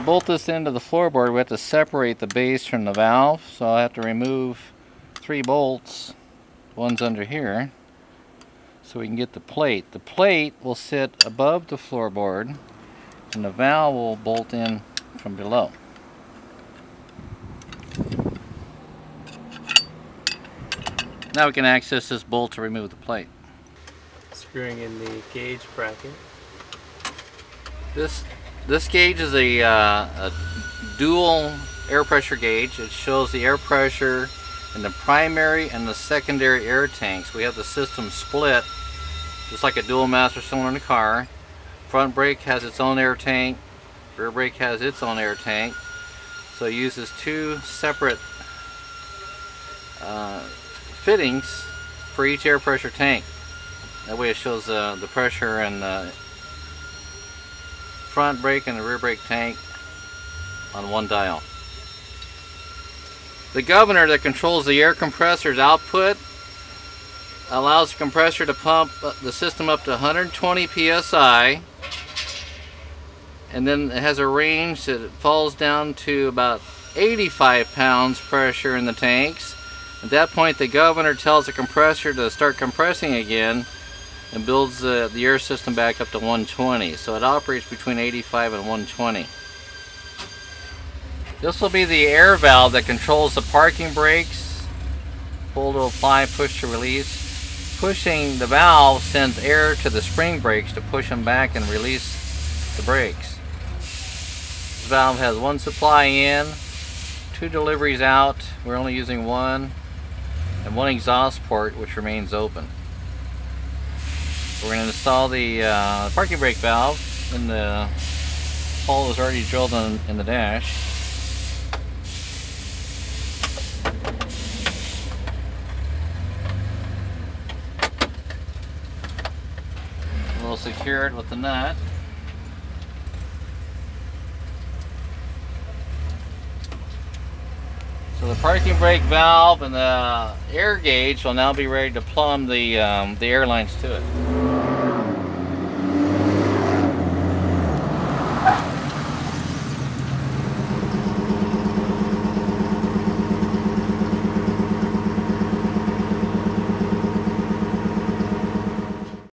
to bolt this into the floorboard, we have to separate the base from the valve. So I have to remove 3 bolts. One's under here. So we can get the plate. The plate will sit above the floorboard and the valve will bolt in from below. Now we can access this bolt to remove the plate. Screwing in the gauge bracket. This gauge is a dual air pressure gauge. It shows the air pressure in the primary and the secondary air tanks. We have the system split just like a dual master cylinder in a car. Front brake has its own air tank. Rear brake has its own air tank. So it uses 2 separate fittings for each air pressure tank. That way it shows the pressure in the front brake and the rear brake tank on one dial. The governor that controls the air compressor's output allows the compressor to pump the system up to 120 psi, and then it has a range that it falls down to about 85 pounds pressure in the tanks. At that point, the governor tells the compressor to start compressing again and builds the air system back up to 120. So it operates between 85 and 120. This will be the air valve that controls the parking brakes. Pull to apply, push to release. Pushing the valve sends air to the spring brakes to push them back and release the brakes. This valve has 1 supply in, 2 deliveries out. We're only using 1. And 1 exhaust port, which remains open. We're going to install the parking brake valve, and the hole is already drilled in the dash. We'll secure it with the nut. So the parking brake valve and the air gauge will now be ready to plumb the air lines to it.